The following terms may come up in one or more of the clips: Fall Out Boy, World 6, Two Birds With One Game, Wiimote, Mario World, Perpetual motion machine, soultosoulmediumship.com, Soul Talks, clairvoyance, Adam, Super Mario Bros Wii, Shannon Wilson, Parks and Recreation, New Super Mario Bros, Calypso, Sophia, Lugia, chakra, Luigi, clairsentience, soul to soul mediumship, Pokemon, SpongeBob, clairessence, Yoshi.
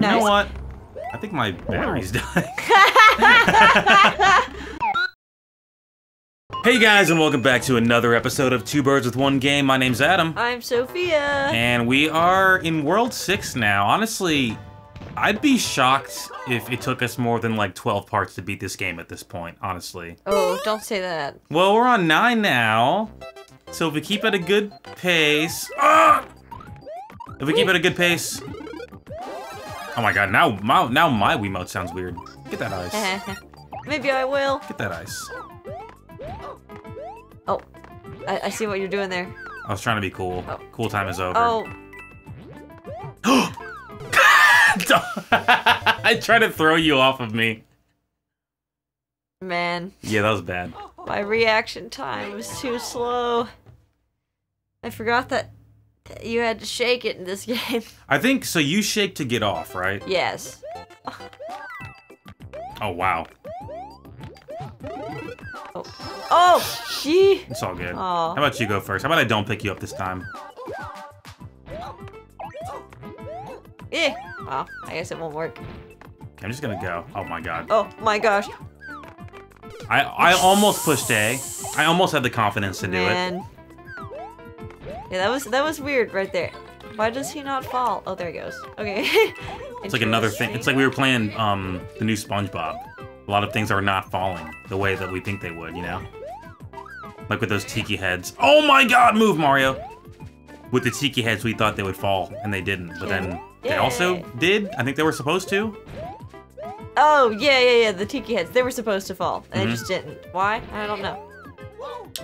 No, you know what? I think my battery's dying. Hey guys, and welcome back to another episode of Two Birds With One Game. My name's Adam. I'm Sophia. And we are in World 6 now. Honestly, I'd be shocked if it took us more than like 12 parts to beat this game at this point, honestly. Oh, don't say that. Well, we're on 9 now. So if we keep at a good pace... If we keep at a good pace... Oh my god, now my Wiimote sounds weird. Get that ice. Maybe I will. Get that ice. Oh, I see what you're doing there. I was trying to be cool. Oh. Cool time is over. Oh. I tried to throw you off of me. Man. Yeah, that was bad. My reaction time was too slow. I forgot that you had to shake it in this game. I think, so you shake to get off, right? Yes. Oh, wow. Oh, she. It's all good. Oh. How about you go first? How about I don't pick you up this time? Yeah. Well, I guess it won't work. Okay, I'm just gonna go. Oh my god. Oh my gosh. I almost pushed A. I almost had the confidence to do it. Yeah, that was weird right there. Why does he not fall? Oh, there he goes. Okay. It's like another thing. It's like we were playing the new SpongeBob. A lot of things are not falling the way that we think they would, you know? Like with those tiki heads. Oh my god, move, Mario! With the tiki heads, we thought they would fall, and they didn't. But then they also did. I think they were supposed to. Oh, yeah, the tiki heads. They were supposed to fall, and they just didn't. Why? I don't know.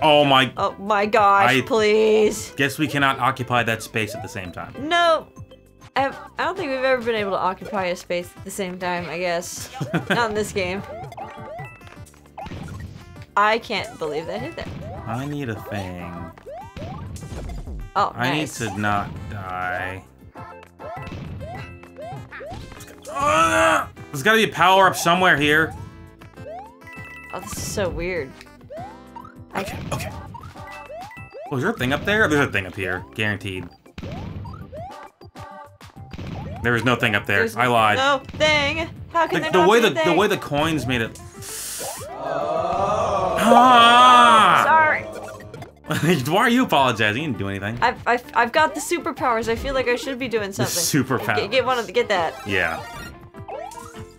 Oh my... Oh my gosh, please. Guess we cannot occupy that space at the same time. No! I don't think we've ever been able to occupy a space at the same time, I guess. Not in this game. I can't believe that hit that. I need a thing. Oh, nice. I need to not die. There's gotta be a power up somewhere here. Oh, this is so weird. Okay. Oh, is there a thing up there? There's a thing up here. Guaranteed. There is no thing up there. There's I lied. No thing. How can the way the coins made it. Oh. Ah! Sorry. Why are you apologizing? You didn't do anything. I've got the superpowers. I feel like I should be doing something. Superpowers. Get one of the, get that. Yeah.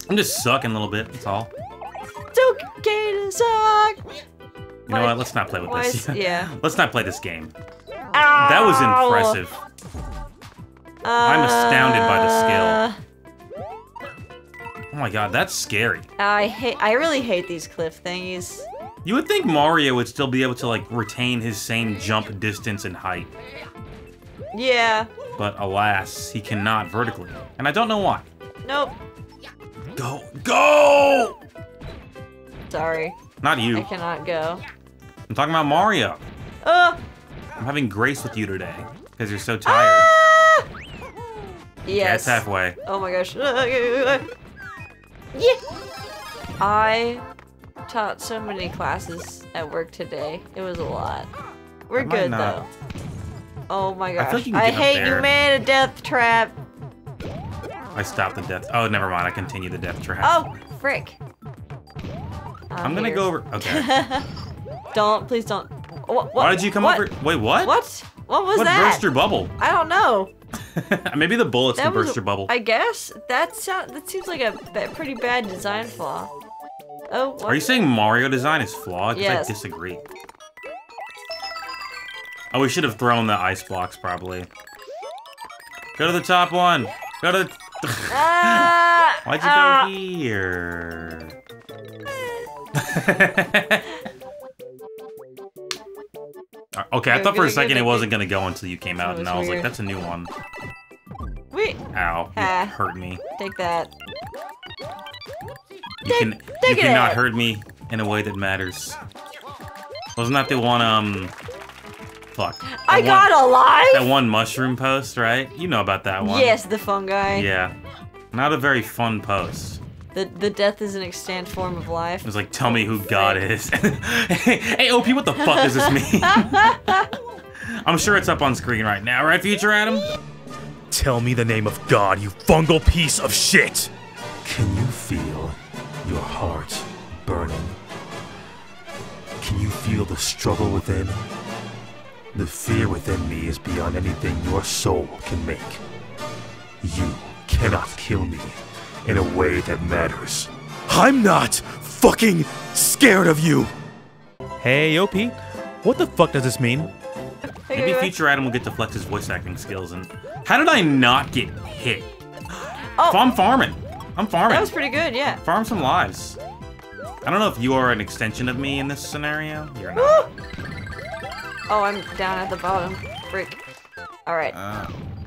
I'm just sucking a little bit. That's all. It's okay to suck. You know what? Let's not play with this. Yeah. Let's not play this game. Ow. That was impressive. I'm astounded by the skill. Oh my god, that's scary. I really hate these cliff thingies. You would think Mario would still be able to like retain his same jump distance and height. Yeah. But alas, he cannot vertically. And I don't know why. Nope. Go! Sorry. Not you. I cannot go. I'm talking about Mario. I'm having grace with you today because you're so tired. Yes. Yeah, it's halfway. Oh my gosh. Yeah. I taught so many classes at work today. It was a lot. We're good though. Oh my gosh. I hate you, man. A death trap. I stopped the death. Oh, never mind. I continue the death trap. Oh, frick. I'm gonna go over. Okay. Don't. Please don't. What? Why did you come over? Wait, what? What was that? What burst your bubble? I don't know. Maybe the bullets can burst your bubble. I guess that seems like a pretty bad design flaw. Oh. What? Are you saying Mario design is flawed? Yes. I disagree. Oh, we should have thrown the ice blocks probably. Go to the top one. Go to. The... Why'd you go here? Okay, I thought for a second it wasn't gonna go until you came out, and I was like, "That's a new one." Wait. Ow! You hurt me. Take that. You cannot hurt me in a way that matters. Wasn't that the one? Fuck. I got alive. That one mushroom post, right? You know about that one. Yes, the fungi. Yeah. Not a very fun post. The death is an extant form of life. It was like, tell me who God is. Hey, OP, what the fuck does this mean? I'm sure it's up on screen right now, right, Future Adam? Tell me the name of God, you fungal piece of shit! Can you feel your heart burning? Can you feel the struggle within? The fear within me is beyond anything your soul can make. You cannot kill me in a way that matters. I'm not fucking scared of you! Hey, OP, what the fuck does this mean? Maybe Future Adam will get to flex his voice acting skills and... How did I not get hit? Oh. I'm farming. That was pretty good, yeah. Farm some lives. I don't know if you are an extension of me in this scenario. You're not. Oh, I'm down at the bottom. Frick. Alright.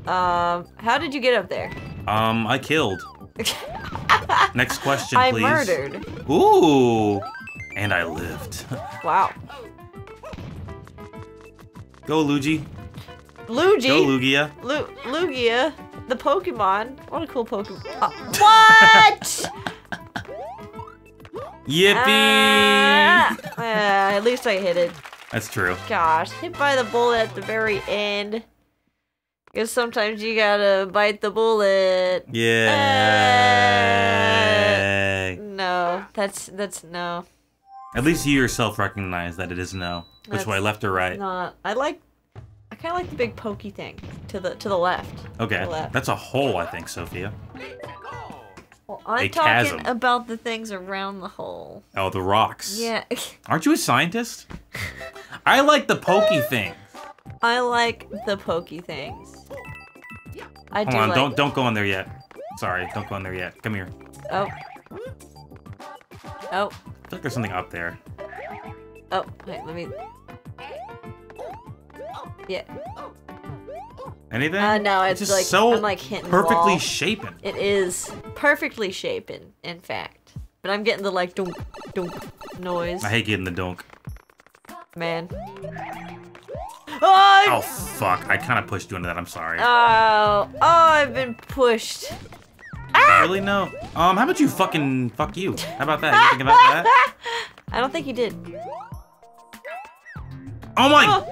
How did you get up there? I killed. Next question, please. I murdered. Ooh. And I lived. Wow. Go, Luigi. Luigi? Go, Lugia. Lugia? The Pokemon? What a cool Pokemon. Oh. What? Yippee! At least I hit it. That's true. Gosh, hit by the bullet at the very end. Because sometimes you gotta bite the bullet. Yeah. No, that's no. At least you yourself recognize that it is no. Which way, left or right? Not. I kind of like the big pokey thing to the left. Okay, the left. That's a hole, I think, Sophia. Well, I'm talking about the things around the hole. Oh, the rocks. Yeah. Aren't you a scientist? I like the pokey thing. I like the pokey things. I do. Hold on, like... don't go in there yet. Sorry, don't go in there yet. Come here. Oh. Oh. I feel like there's something up there. Oh, wait, let me... Yeah. Anything? No, it's like, so I'm like hitting perfectly wall. Shapen. It is perfectly shapen, in fact. But I'm getting the like donk donk noise. I hate getting the donk. Man. Oh, oh fuck! I kind of pushed you into that. I'm sorry. Oh, I've been pushed. I really know. How about you fucking fuck you? How about that? You think about that? I don't think you did. Oh my! Oh.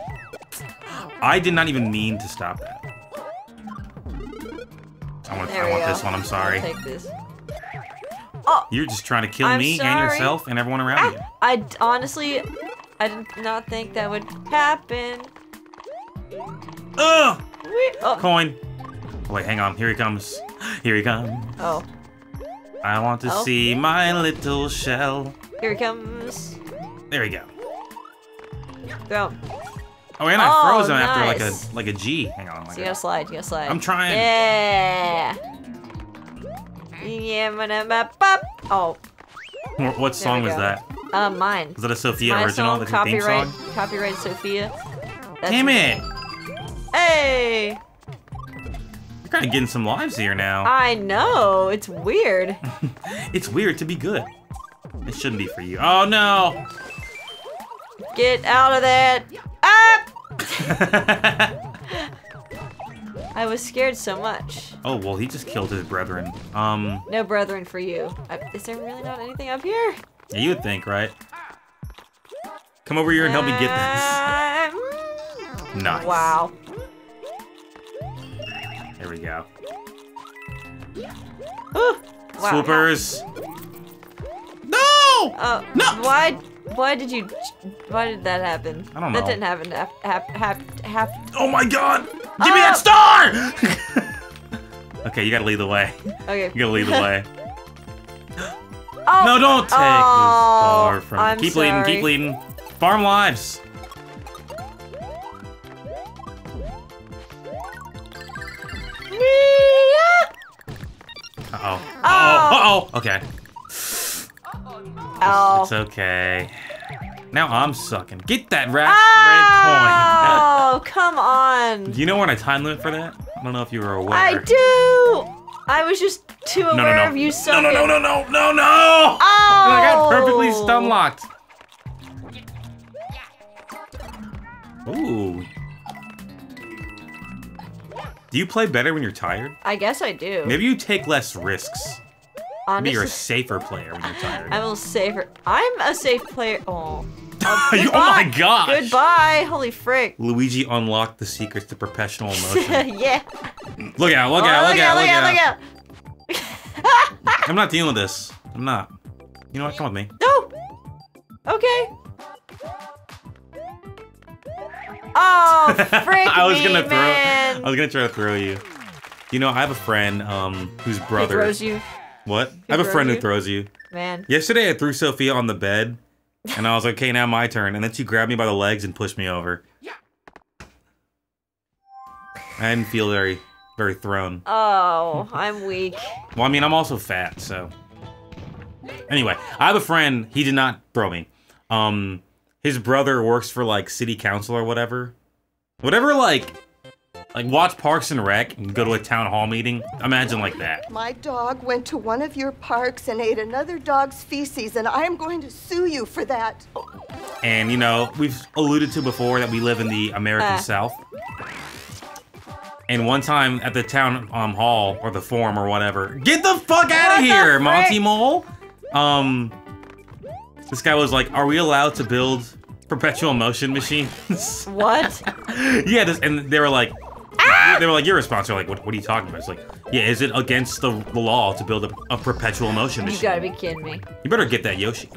I did not even mean to stop that. I want this one. I'm sorry. Take this. Oh, you're just trying to kill me and yourself and everyone around you. I honestly did not think that would happen. Ugh! Oh. Coin. Oh, wait, hang on. Here he comes. Here he comes. Oh. I want to see my little shell. Here he comes. There we go. Go. Oh, and I froze him after like a G. Hang on. So you gotta slide. You gotta slide. I'm trying. Yeah. Oh. What song was that? Mine. Is that a Sophia original? Song, copyright. Theme song? Copyright Sophia. That's damn it! Hey. You're kind of getting some lives here now. I know. It's weird. It's weird to be good. It shouldn't be for you. Oh no. Get out of that. I was scared so much. Oh, well, he just killed his brethren. No brethren for you. Is there really not anything up here? Yeah, you would think, right? Come over here and help me get this. Nice. Wow. There we go. Wow. Swoopers. No! No! Why did that happen? I don't know. That didn't happen. Oh my god! Give me that star! Okay, you gotta lead the way. Okay. You gotta lead the way. No, don't take this star from me. Keep leading. Farm lives. Uh-oh. Uh-oh. Uh-oh. Okay. Oh. It's okay. Now I'm sucking. Get that red coin. Oh, come on. Do you know we're on a time limit for that? I don't know if you were aware. I do. I was just too aware of you sucking. No. Oh. I got perfectly stun locked. Ooh. Do you play better when you're tired? I guess I do. Maybe you take less risks. Honestly, maybe you're a safer player when you're tired. I'm a safe player. Oh. Oh my gosh! Goodbye! Holy frick! Luigi unlocked the secrets to perpetual motion. Yeah! Look out! Look out! Look out! Look out! Look out! I'm not dealing with this. I'm not. You know what? Come with me. No! Okay. Oh, frick. I was gonna try to throw you. You know, I have a friend whose brother who throws you. What? Who I have a friend who throws you. Man. Yesterday I threw Sophia on the bed and I was like, okay, now my turn. And then she grabbed me by the legs and pushed me over. Yeah. I didn't feel very thrown. Oh, I'm weak. Well, I mean, I'm also fat, so. Anyway, I have a friend, he did not throw me. His brother works for like city council or whatever. Whatever, like watch Parks and Rec and go to a town hall meeting. Imagine like that. My dog went to one of your parks and ate another dog's feces, and I'm going to sue you for that. And you know, we've alluded to before that we live in the American South. And one time at the town hall or the forum or whatever, get the fuck out of here, Monty Mole. This guy was like, are we allowed to build perpetual motion machines? What? Yeah, and they were like, you're responsible. Like, what are you talking about? It's like, yeah, is it against the law to build a perpetual motion machine? You gotta be kidding me. You better get that Yoshi.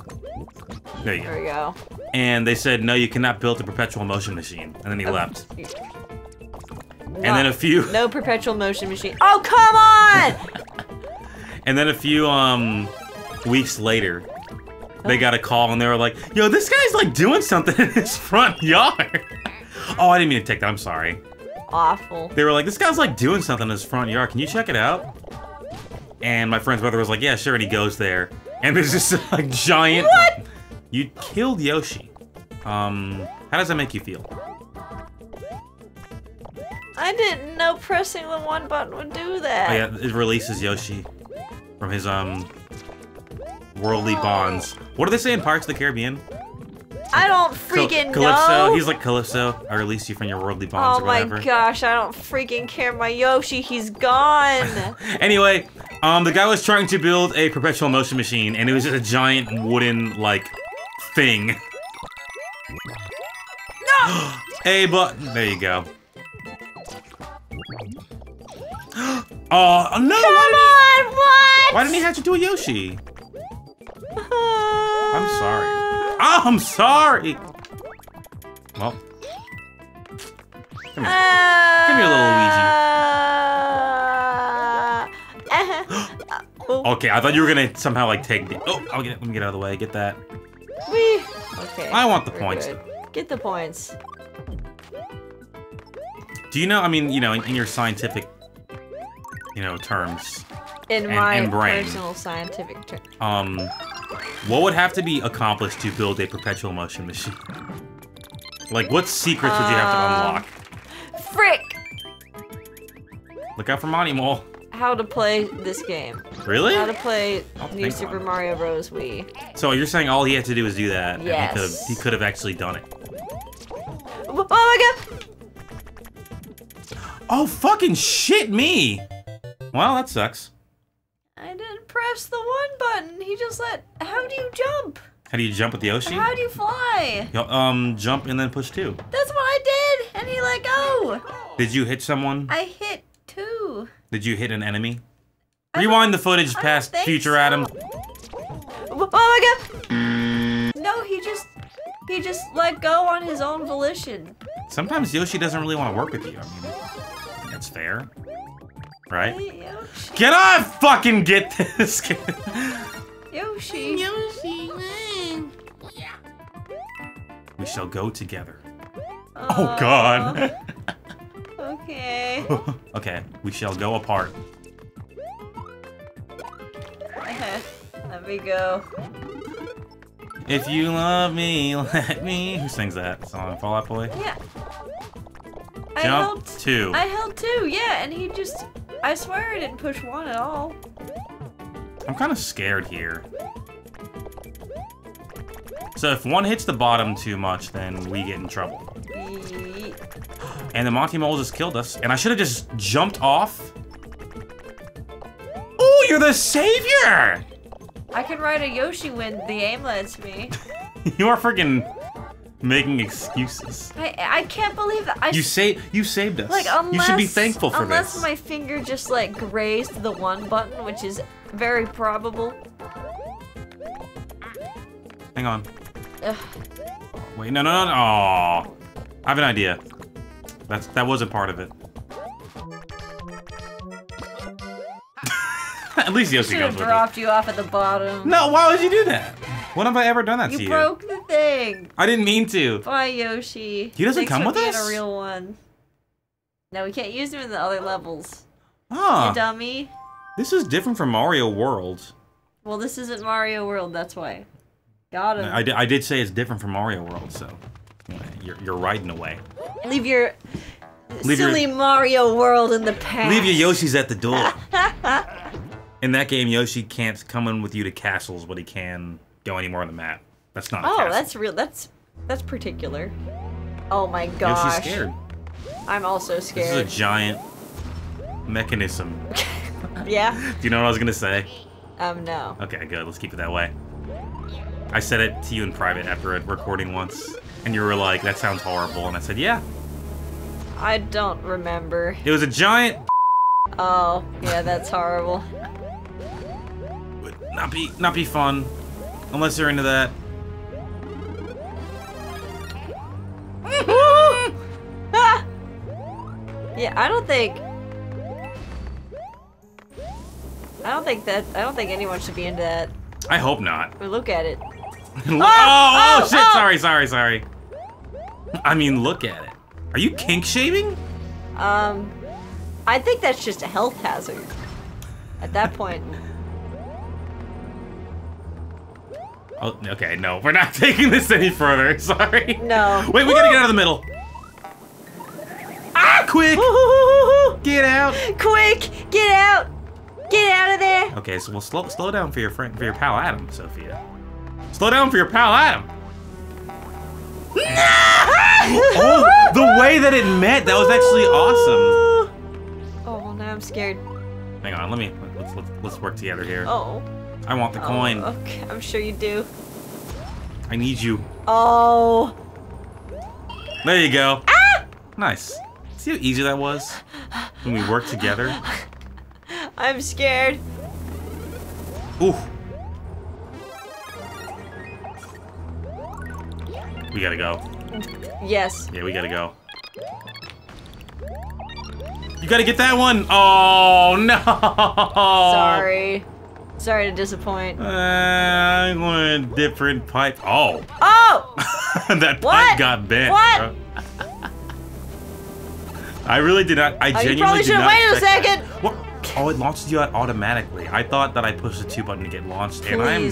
There you go. There we go. And they said, no, you cannot build a perpetual motion machine. And then he left. And then a few. No perpetual motion machine. Oh, come on! And then a few weeks later, they got a call and they were like, yo, this guy's like doing something in his front yard. Oh, I didn't mean to take that. I'm sorry. Awful. They were like, this guy's like doing something in his front yard. Can you check it out? And my friend's brother was like, yeah, sure. And he goes there. And there's this like giant. What? You killed Yoshi. How does that make you feel? I didn't know pressing the one button would do that. Oh, yeah, it releases Yoshi from his worldly bonds. What do they say in Pirates of the Caribbean? I don't freaking know. He's like, Calypso, I release you from your worldly bonds or whatever. Oh my gosh, I don't freaking care. My Yoshi, he's gone. Anyway, the guy was trying to build a perpetual motion machine, and it was just a giant wooden, like, thing. No! A button. There you go. Oh, no! Come on, what? Why didn't he have to do a Yoshi? I'm sorry. Oh, I'm sorry! Well. Come here. Give me a little Luigi. Okay, I thought you were gonna somehow like take the. Oh, I'll get it. Let me get out of the way. Get that. Wee. Okay. I want the points. Get the points. Do you know, I mean, you know, in your scientific, you know, terms. In my personal scientific terms. What would have to be accomplished to build a perpetual motion machine? Like, what secrets would you have to unlock? Frick! Look out for Monty Mole. How to play this game. Really? How to play New Super Mario Bros. Wii. So you're saying all he had to do was do that, yes. And he could have actually done it. Oh my god! Oh, fucking shit me! Well, that sucks. I didn't press the one button. He just let. How do you jump? How do you jump with the Yoshi? How do you fly? Yo, jump and then push two. That's what I did, and he let go. Did you hit someone? I hit two. Did you hit an enemy? Rewind the footage past future Adam. Oh my god! No, he just let go on his own volition. Sometimes Yoshi doesn't really want to work with you. I mean, that's fair. Right? Hey, Yoshi. Can I fucking get this? Yoshi. Yoshi. Yeah. We shall go together. Oh god. Okay. Okay, we shall go apart. Let me go. If you love me, let me. Who sings that song? Fall Out Boy? Yeah. Jump two. I held two, yeah, and he just. I swear I didn't push one at all. I'm kind of scared here. So if one hits the bottom too much, then we get in trouble. And the Monty Mole just killed us. And I should have just jumped off. Oh, you're the savior! I can ride a Yoshi when they aim lets me. You are freaking making excuses. I can't believe that. You saved us. Like, you should be thankful for this. Unless my finger just like grazed the one button, which is very probable. Hang on. Ugh. Wait, no, no, no, no. I have an idea. That was a part of it. At least Yoshi goes with it. I should have dropped you off at the bottom. No, why would you do that? When have I ever done that to you? You broke the thing. I didn't mean to. Bye, Yoshi. He doesn't come with us? A real one. No, we can't use him in the other levels. Oh. You dummy. This is different from Mario World. Well, this isn't Mario World, that's why. Got him. I did say it's different from Mario World, so... You're riding away. Leave your silly Mario World in the past. Leave your Yoshis at the door. In that game, Yoshi can't come in with you to castles, but he can go anywhere on the map. That's not a castle. Oh, that's real. That's particular. Oh my gosh. Yoshi's scared. I'm also scared. This is a giant mechanism. Yeah. Do you know what I was gonna say? No. Okay, good. Let's keep it that way. I said it to you in private after a recording once, and you were like, that sounds horrible, and I said, yeah. I don't remember. It was a giant... Oh, yeah, that's horrible. Would not be fun, unless you're into that. Yeah, I don't think anyone should be into that. I hope not. Or look at it. Oh, shit! Oh. Sorry. I mean, look at it. Are you kink shaming? I think that's just a health hazard. At that point. Oh, okay. No, we're not taking this any further. Sorry. No. Wait, we gotta get out of the middle. Ah! Quick! Get out! Quick! Get out! Get out of there! Okay, so we'll slow down for your friend, for your pal Adam, Sophia. Slow down for your pal Adam. No! Oh, the way that it met, that was actually awesome. Oh, well, now I'm scared. Hang on, let's work together here. Oh. I want the coin. Okay, I'm sure you do. I need you. Oh. There you go. Ah! Nice. See how easy that was when we worked together. I'm scared. Ooh. We gotta go. Yes. Yeah, we gotta go. You gotta get that one! Oh, no! Sorry. Sorry to disappoint. I want a different pipe. Oh! Oh! That pipe got bent. What? I really did not. I genuinely did not. You probably should have waited a second! That. What? Oh, it launches you out automatically. I thought that I pushed the 2 button to get launched, and I'm...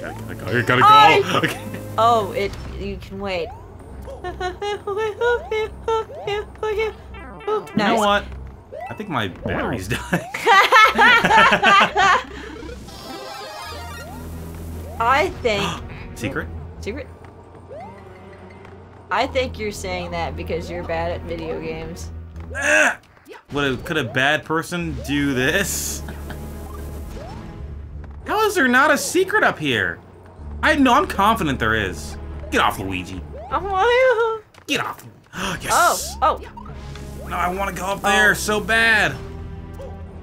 Gotta go. Okay. Oh, you can wait. Nice. You know what? I think my battery's dying. I think... Secret? Secret? I think you're saying that because you're bad at video games. Could a bad person do this? How is there not a secret up here? I know, I'm confident there is. Get off, Luigi. Oh, get off. Yes. Oh. No, I want to go up there so bad.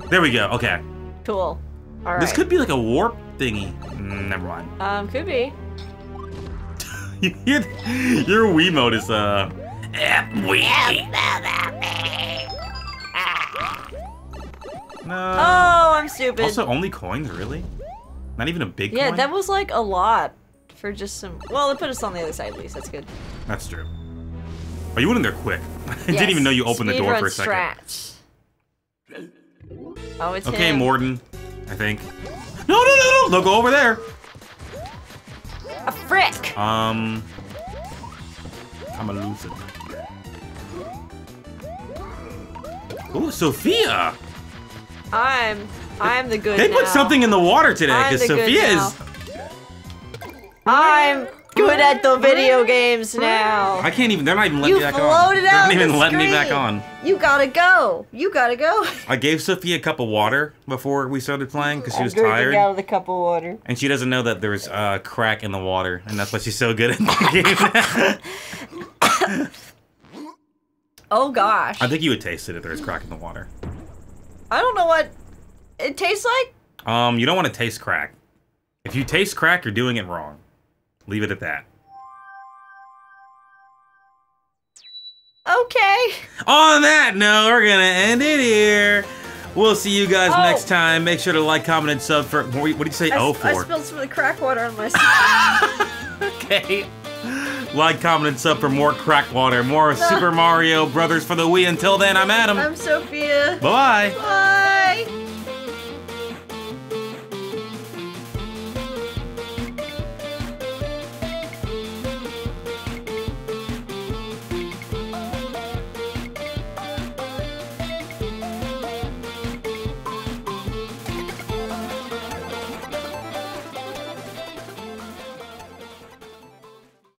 There we go. Okay. Cool. All right. This could be like a warp thingy. Never mind. Could be. Your Wiimote is No. Oh, I'm stupid. Also, only coins, really? Not even a big coin? Yeah, that was like a lot for just some... Well, it put us on the other side, at least. That's good. That's true. Oh, you went in there quick. I didn't even know you opened the door for a second. Strat. Oh, it's okay, him. Morden, I think. No! Don't go over there! A frick! I'm a loser. Ooh, Sophia! I'm the good now. They put something in the water today, because Sophia is... I'm good at the video games now. I can't even, they're not even letting me back on. You floated out the screen. They're not even letting me back on. You gotta go. You gotta go. I gave Sophia a cup of water before we started playing because she was tired. Out of the cup of water. And she doesn't know that there's a crack in the water, and that's why she's so good at the game. Oh gosh. I think you would taste it if there was crack in the water. I don't know what it tastes like. You don't want to taste crack. If you taste crack, you're doing it wrong. Leave it at that. Okay. On that note, we're gonna end it here. We'll see you guys next time. Make sure to like, comment, and sub for. What did you say? For. I spilled some of the crack water on myself. Okay. Like, comment, and sub for more crack water, more Super Mario Brothers for the Wii. Until then, I'm Adam. I'm Sophia. Bye-bye. Bye.